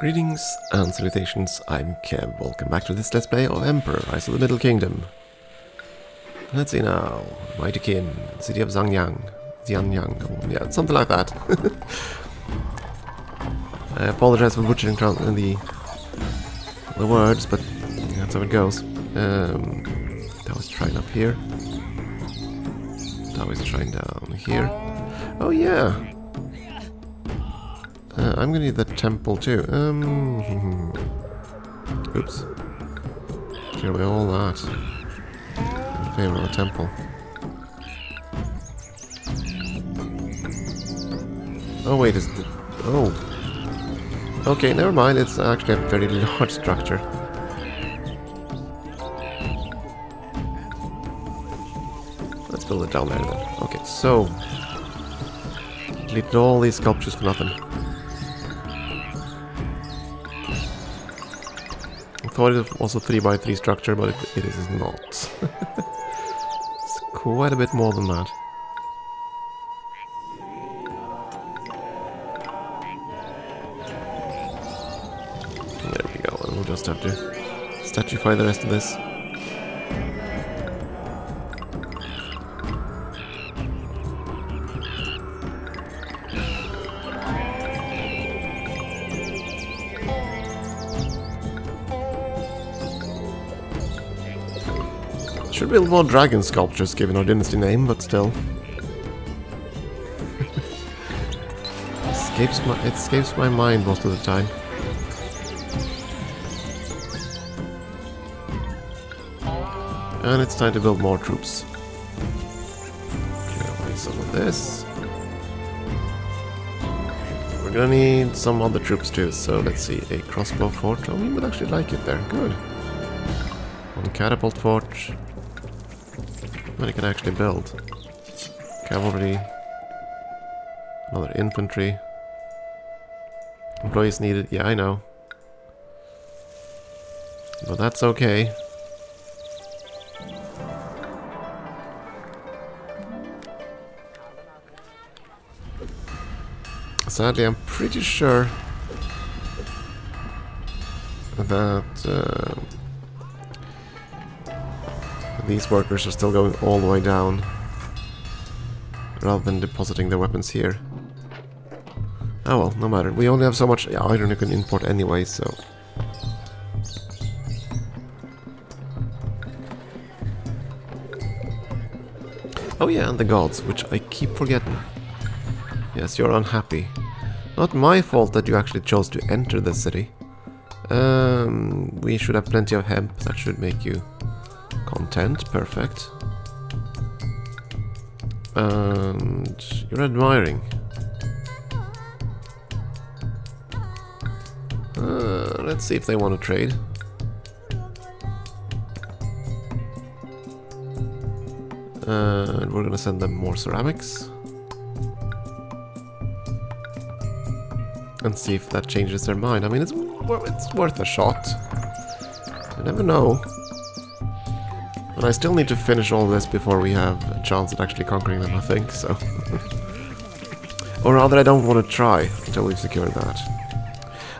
Greetings and salutations, I'm Kev, welcome back to this Let's Play of Emperor Rise of the Middle Kingdom. Let's see now, Mighty Kin, City of Zhang Yang, Zhang Yang, yeah, something like that. I apologize for butchering the words, but that's how it goes. Taoist shrine up here. Taoist shrine down here. Oh yeah! I'm gonna need the temple too. Oops. Clear away all that. In favor of the temple. Oh wait, is the... Oh. Okay, never mind. It's actually a very large structure. Let's build it down there then. Okay, so deleted all these sculptures for nothing. I thought it was a 3x3 structure, but it is not. It's quite a bit more than that. There we go, and we'll just have to statuify the rest of this. Should build more dragon sculptures given our dynasty name, but still. It escapes my mind most of the time. And it's time to build more troops. Clear away some of this. We're gonna need some other troops too, so let's see. A crossbow fort. Oh, we would actually like it there. Good. One catapult fort. Then I can actually build cavalry, another infantry. Employees needed, yeah, I know. But that's okay. Sadly, I'm pretty sure that these workers are still going all the way down rather than depositing their weapons here. Oh well, no matter. We only have so much iron you can import anyway, so... Oh yeah, and the gods, which I keep forgetting. Yes, you're unhappy. Not my fault that you actually chose to enter the city. We should have plenty of hemp. That should make you... content, perfect. And you're admiring. Let's see if they want to trade. And we're gonna send them more ceramics. And see if that changes their mind. I mean, it's worth a shot. You never know. But I still need to finish all this before we have a chance at actually conquering them, I think, so... Or rather, I don't want to try until we've secured that.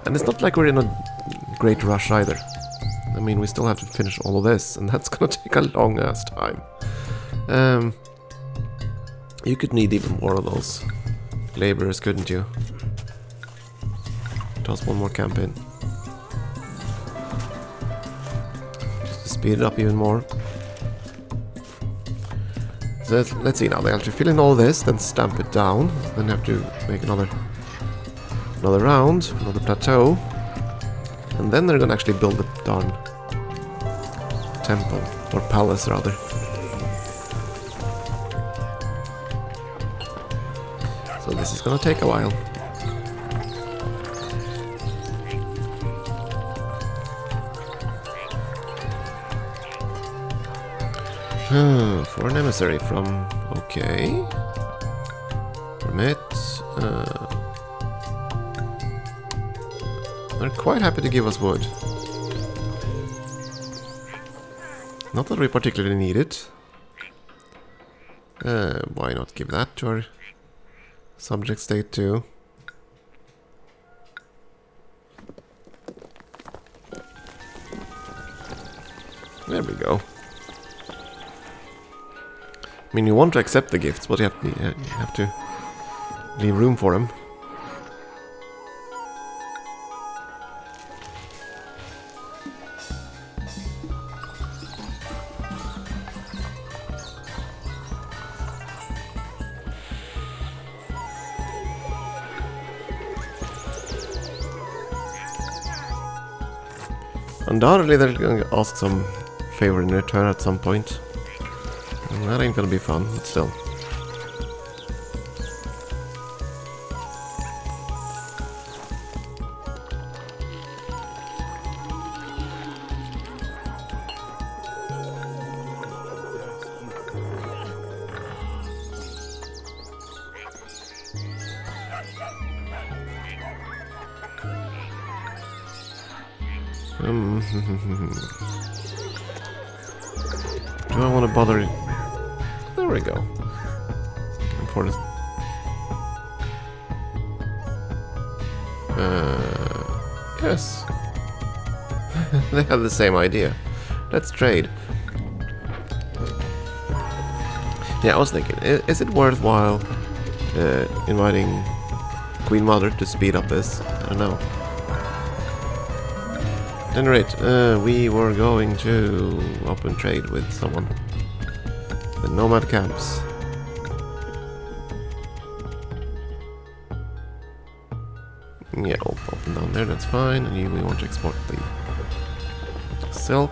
And it's not like we're in a great rush either. I mean, we still have to finish all of this, and that's gonna take a long-ass time. You could need even more of those laborers, couldn't you? Toss one more camp in. Just to speed it up even more. Let's see now, they have to fill in all this, then stamp it down, then have to make another round, another plateau, and then they're gonna actually build the darn temple, or palace rather. So this is gonna take a while. For an emissary from... Okay. Permit. They're quite happy to give us wood. Not that we particularly need it. Why not give that to our subject state too? There we go. I mean, you want to accept the gifts, but you have to leave room for them. Undoubtedly, they're going to ask some favor in return at some point. And that ain't gonna be fun, but still. Do I want to bother? There we go. Yes. They have the same idea. Let's trade. Yeah, I was thinking, is it worthwhile inviting Queen Mother to speed up this? I don't know. Generate. We were going to open trade with someone. The nomad camps. Yeah, open down there, that's fine. And we want to export the silk.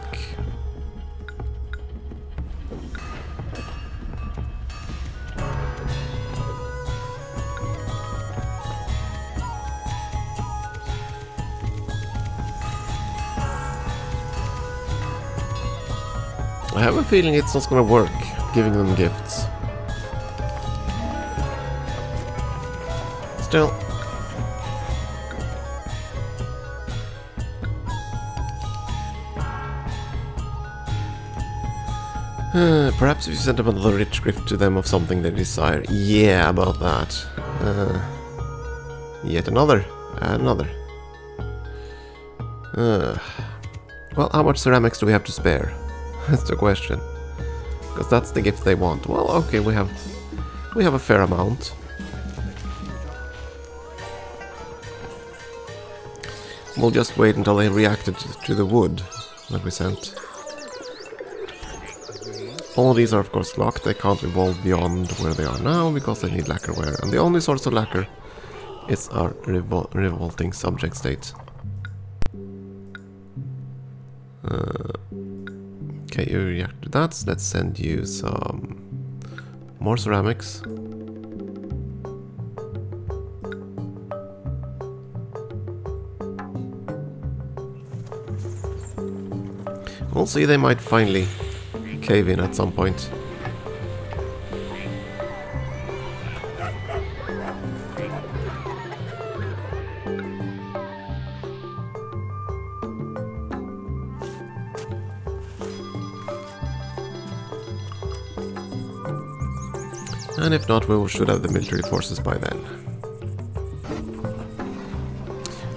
I have a feeling it's not gonna work, giving them gifts. Still. Perhaps if you send another rich gift to them of something they desire. Yeah, about that. Yet another. Another. Well, how much ceramics do we have to spare? That's the question, because that's the gift they want. Well, okay, we have a fair amount. We'll just wait until they reacted to the wood that we sent. All these are of course locked. They can't evolve beyond where they are now because they need lacquerware, and the only source of lacquer is our revolting subject state. Okay, you react to that, so let's send you some more ceramics. We'll see, they might finally cave in at some point. And if not, we should have the military forces by then.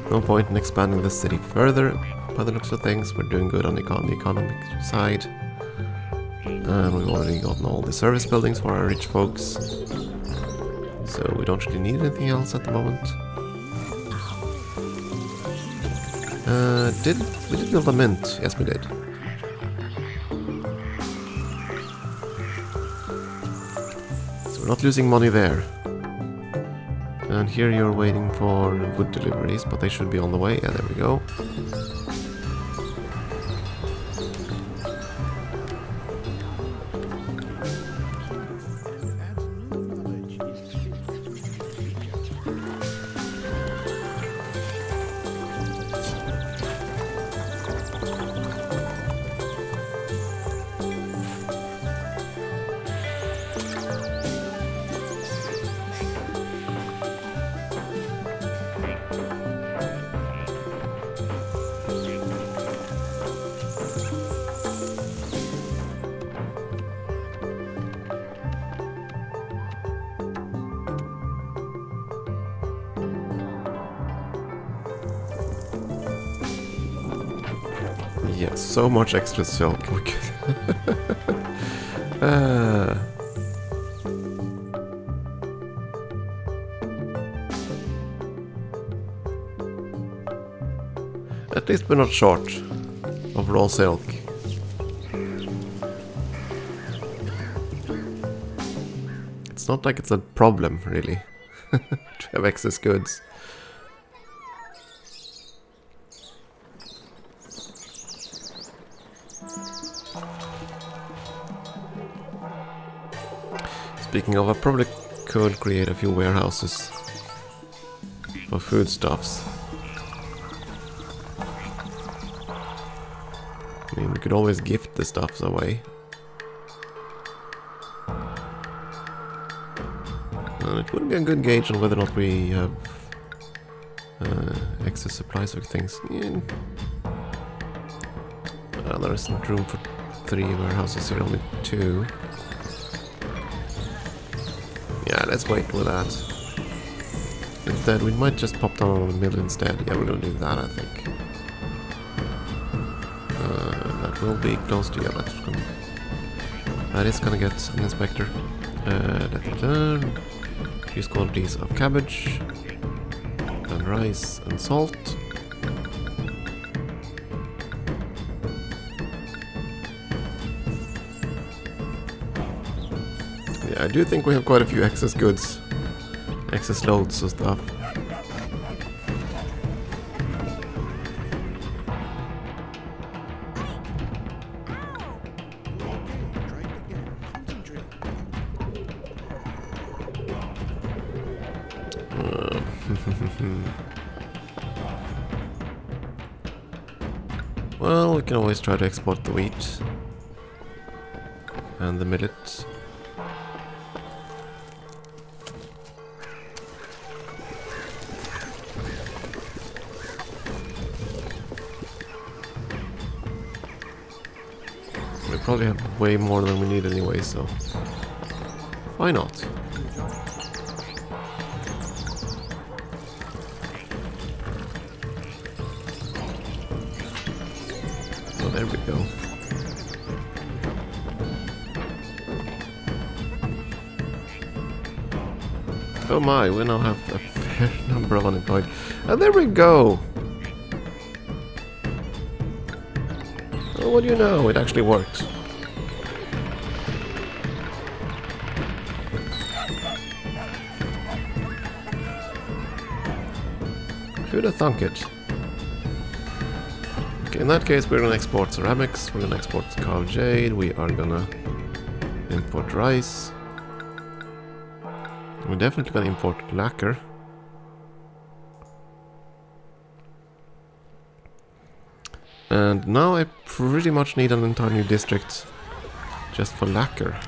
No point in expanding the city further. By the looks of things, we're doing good on the economic side. And we've already gotten all the service buildings for our rich folks. So we don't really need anything else at the moment. Did we build a mint? Yes, we did. Not losing money there. And here you're waiting for wood deliveries, but they should be on the way. Yeah, there we go. Yeah, so much extra silk. We could At least we're not short of raw silk. It's not like it's a problem, really, to have excess goods. Speaking of, I probably could create a few warehouses for foodstuffs. I mean, we could always gift the stuffs away. And it would be a good gauge on whether or not we have excess supplies of things. Yeah. There isn't room for 3 warehouses here, only 2. Yeah, let's wait with that. Instead, we might just pop down on the middle instead. Yeah, we're gonna do that, I think. That will be close to... yeah, that's gonna... that is gonna get an inspector. Use quantities of cabbage, and rice, and salt. I do think we have quite a few excess goods, excess loads of stuff. Well, we can always try to export the wheat and the millet. Probably have way more than we need anyway, so why not? Well, there we go. Oh my, we now have a fair number of unemployed. And there we go! Oh, what do you know? It actually worked. Who'd have thunk it? Okay, in that case, we're gonna export ceramics, we're gonna export cow jade, we are gonna import rice. We're definitely gonna import lacquer. And now I pretty much need an entire new district just for lacquer.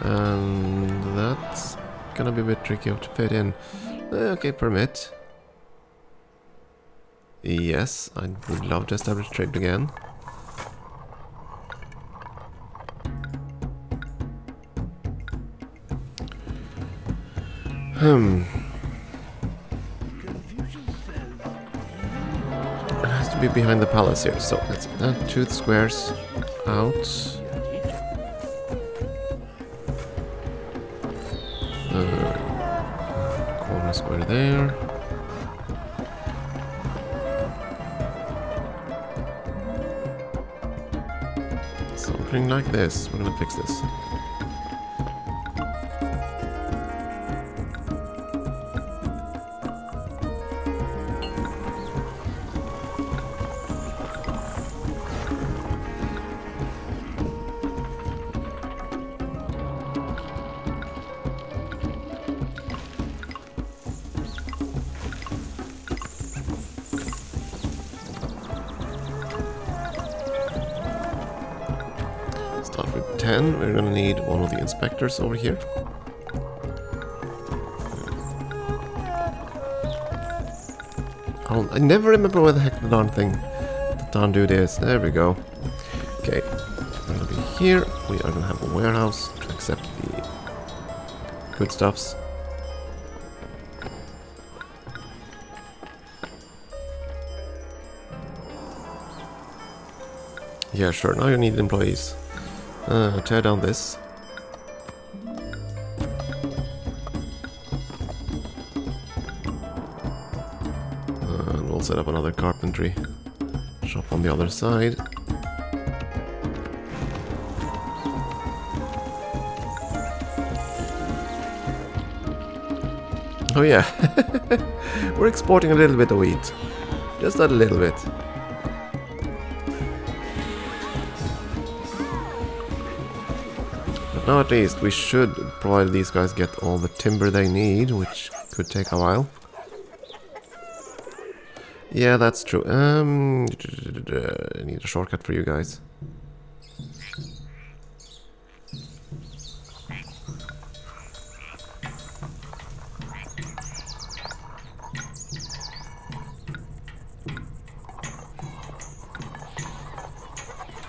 And that's gonna be a bit tricky to fit in. Okay, permit. Yes, I would love to establish trade again. It has to be behind the palace here, so let's get that 2 squares out. Square there. Something like this. We're gonna fix this. We're gonna need one of the inspectors over here. I never remember where the heck the darn thing, the darn dude is. There we go. Okay, we're gonna be here. We are gonna have a warehouse to accept the good stuffs. Yeah, sure, now you need employees. Tear down this. And we'll set up another carpentry shop on the other side. Oh yeah, we're exporting a little bit of wheat. Just that little bit. But now at least we should, provided these guys get all the timber they need, which could take a while. Yeah, that's true. I need a shortcut for you guys.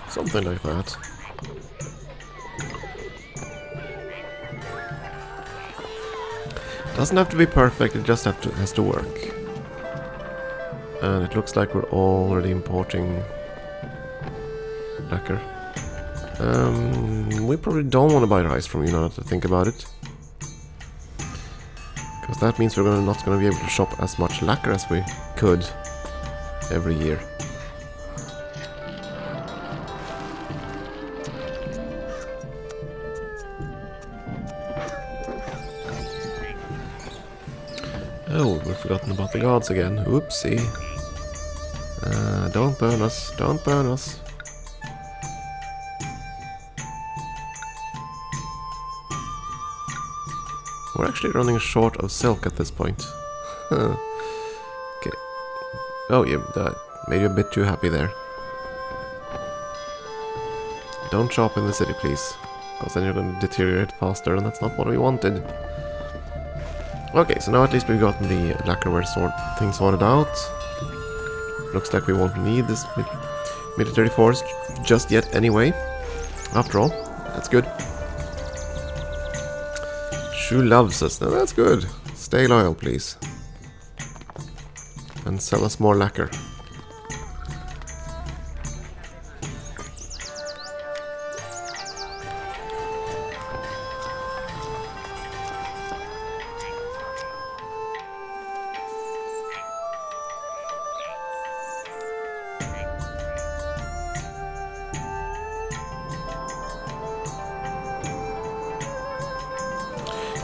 Something like that. Doesn't have to be perfect, it just has to work. And it looks like we're already importing lacquer. We probably don't want to buy rice from you now that I think about it. Because that means we're not going to be able to shop as much lacquer as we could every year. Oh, we've forgotten about the guards again. Oopsie. Don't burn us. Don't burn us. We're actually running short of silk at this point. Okay. Oh, yeah, that made you a bit too happy there. Don't shop in the city, please. Because then you're going to deteriorate faster, and that's not what we wanted. Okay, so now at least we've gotten the lacquerware sword thing sorted out. Looks like we won't need this military force just yet anyway. After all, that's good. Shu loves us, now that's good. Stay loyal, please. And sell us more lacquer.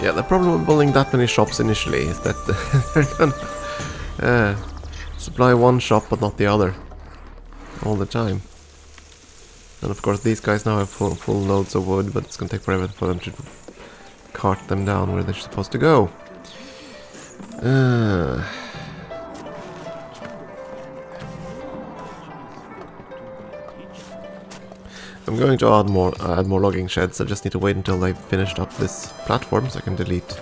Yeah, the problem with building that many shops initially is that they're gonna supply one shop but not the other all the time. And of course these guys now have full loads of wood, but it's gonna take forever for them to cart them down where they're supposed to go. I'm going to add more logging sheds. I just need to wait until I've finished up this platform so I can delete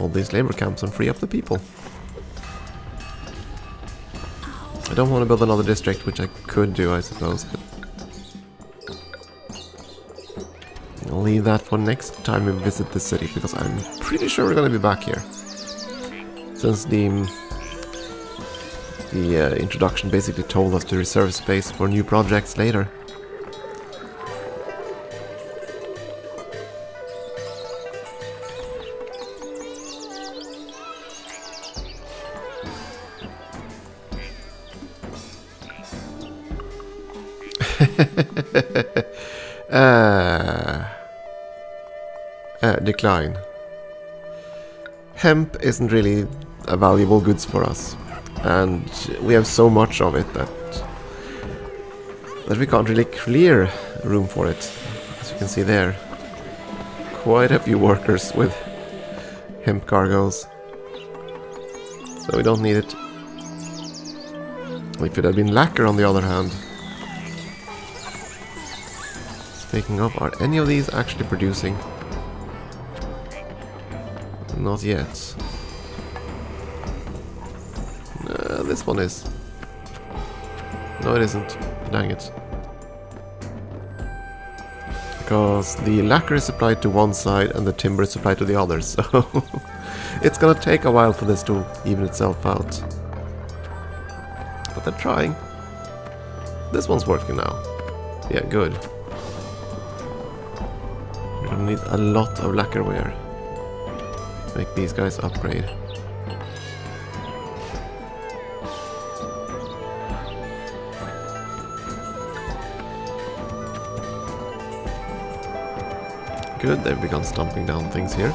all these labor camps and free up the people. I don't want to build another district, which I could do, I suppose, but I'll leave that for next time we visit the city, because I'm pretty sure we're going to be back here. Since the introduction basically told us to reserve space for new projects later. Decline. Hemp isn't really a valuable goods for us, and we have so much of it that we can't really clear room for it. As you can see there, quite a few workers with hemp cargoes, so we don't need it. If it had been lacquer, on the other hand. Speaking of, are any of these actually producing? Not yet. This one is. No, it isn't. Dang it. Because the lacquer is supplied to one side and the timber is supplied to the other, so it's gonna take a while for this to even itself out. But they're trying. This one's working now. Yeah, good. We're gonna need a lot of lacquerware. Make these guys upgrade. Good, they've begun stomping down things here.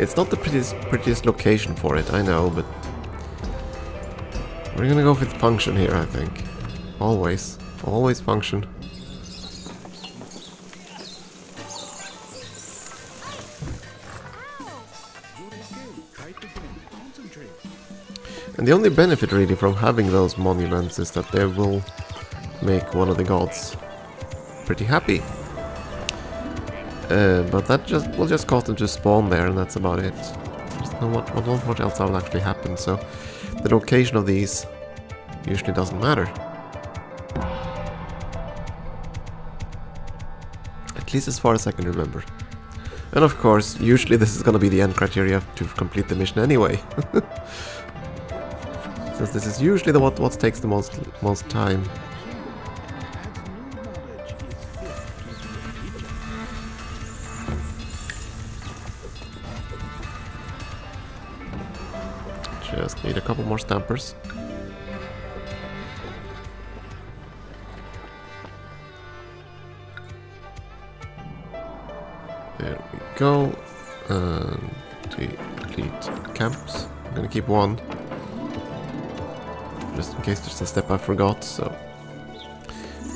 It's not the prettiest location for it, I know, but we're gonna go with function here, I think. Always. Always function. And the only benefit really from having those monuments is that they will make one of the gods pretty happy. But that just will just cause them to spawn there, and that's about it. There's not much else that will actually happen, so the location of these usually doesn't matter. At least as far as I can remember. And of course, usually this is going to be the end criteria to complete the mission anyway. Since this is usually the what takes the most time. Just need a couple more stampers. There we go. And delete camps. I'm gonna keep one. Just in case there's a step I forgot, so...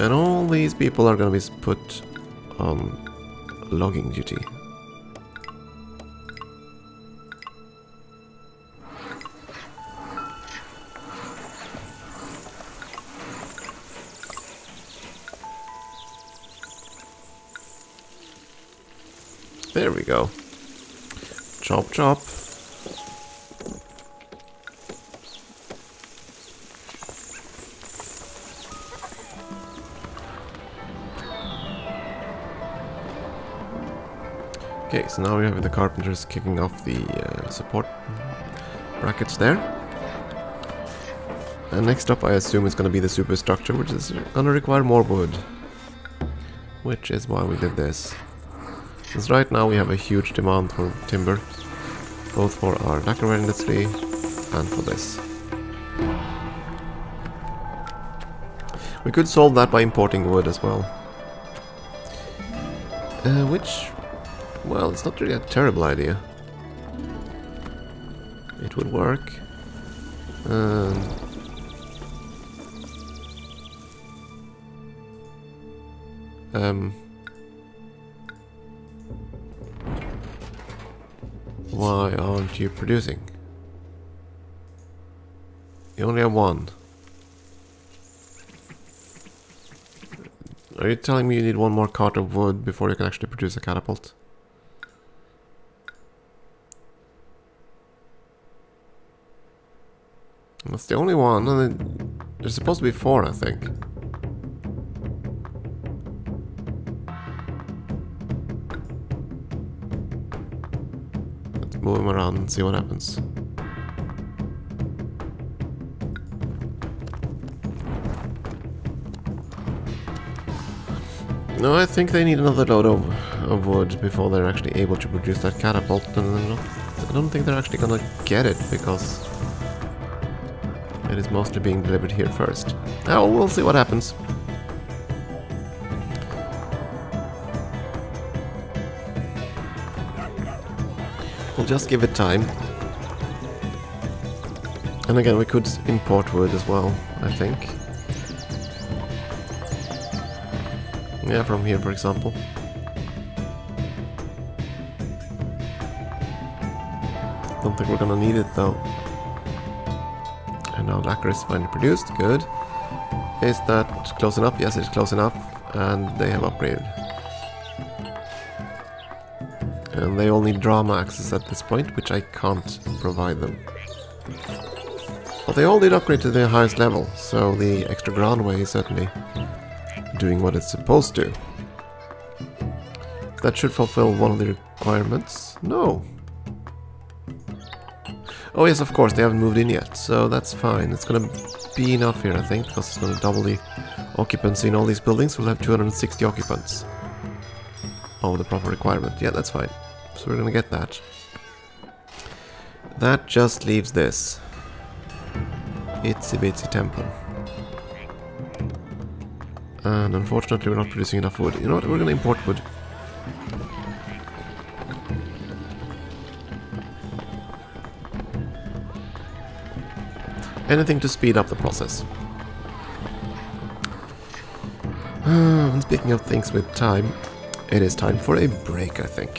And all these people are gonna be put on logging duty. There we go. Chop chop. Okay, so now we have the carpenters kicking off the support brackets there. And next up I assume it's going to be the superstructure, which is going to require more wood. Which is why we did this. Since right now we have a huge demand for timber. Both for our lacquerware industry and for this. We could solve that by importing wood as well. Which... well, it's not really a terrible idea. It would work. Why aren't you producing? You only have one. Are you telling me you need one more cart of wood before you can actually produce a catapult? That's the only one, and there's supposed to be four, I think. Let's move them around and see what happens. No, I think they need another load of wood before they're actually able to produce that catapult, and I don't think they're actually gonna get it, because... it is mostly being delivered here first. Oh, we'll see what happens. We'll just give it time. And again, we could import wood as well, I think. Yeah, from here, for example. Don't think we're gonna need it though. Now lacquer is finally produced, good. Is that close enough? Yes, it's close enough, and they have upgraded. And they all need drama access at this point, which I can't provide them. But they all did upgrade to the highest level, so the extra groundway is certainly doing what it's supposed to. That should fulfill one of the requirements. No. Oh yes, of course, they haven't moved in yet, so that's fine. It's gonna be enough here, I think, because it's gonna double the occupancy in all these buildings. We'll have 260 occupants. Oh, the proper requirement. Yeah, that's fine. So we're gonna get that. That just leaves this. Itsy bitsy temple. And unfortunately we're not producing enough wood. You know what, we're gonna import wood. Anything to speed up the process. And speaking of things with time, it is time for a break, I think.